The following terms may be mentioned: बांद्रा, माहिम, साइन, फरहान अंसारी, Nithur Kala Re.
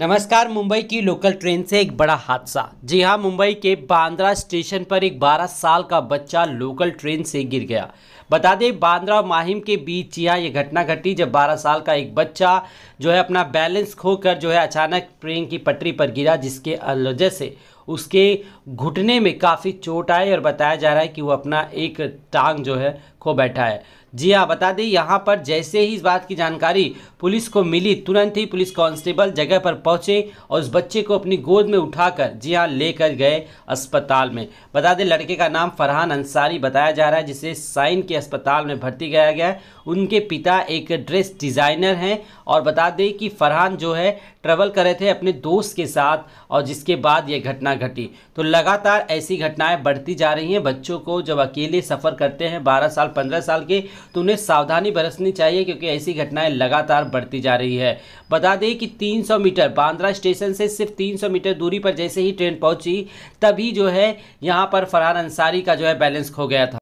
नमस्कार। मुंबई की local train से एक बड़ा हादसा। जी हां, मुंबई के बांद्रा स्टेशन पर एक 12 साल का बच्चा लोकल ट्रेन से गिर गया। बता दें, बांद्रा और माहिम के बीच जी हां ये घटना घटी, जब 12 साल का एक बच्चा जो है अपना बैलेंस खोकर जो है अचानक ट्रेन की पटरी पर गिरा, जिसके वजह से उसके घुटने में काफ़ी चोट आई और बताया जा रहा है कि वो अपना एक टांग जो है खो बैठा है। जी हाँ, बता दें यहाँ पर जैसे ही इस बात की जानकारी पुलिस को मिली, तुरंत ही पुलिस कांस्टेबल जगह पर पहुँचे और उस बच्चे को अपनी गोद में उठाकर जी हाँ लेकर गए अस्पताल में। बता दें लड़के का नाम फरहान अंसारी बताया जा रहा है, जिसे साइन के अस्पताल में भर्ती कराया गया है। उनके पिता एक ड्रेस डिज़ाइनर हैं और बता दें कि फरहान जो है ट्रैवल कर रहे थे अपने दोस्त के साथ और जिसके बाद ये घटना घटी। तो लगातार ऐसी घटनाएं बढ़ती जा रही हैं। बच्चों को जब अकेले सफ़र करते हैं 12 साल 15 साल के, तो उन्हें सावधानी बरतनी चाहिए क्योंकि ऐसी घटनाएं लगातार बढ़ती जा रही है। बता दें कि 300 मीटर बांद्रा स्टेशन से सिर्फ 300 मीटर दूरी पर जैसे ही ट्रेन पहुंची, तभी जो है यहाँ पर फरहान अंसारी का जो है बैलेंस खो गया था।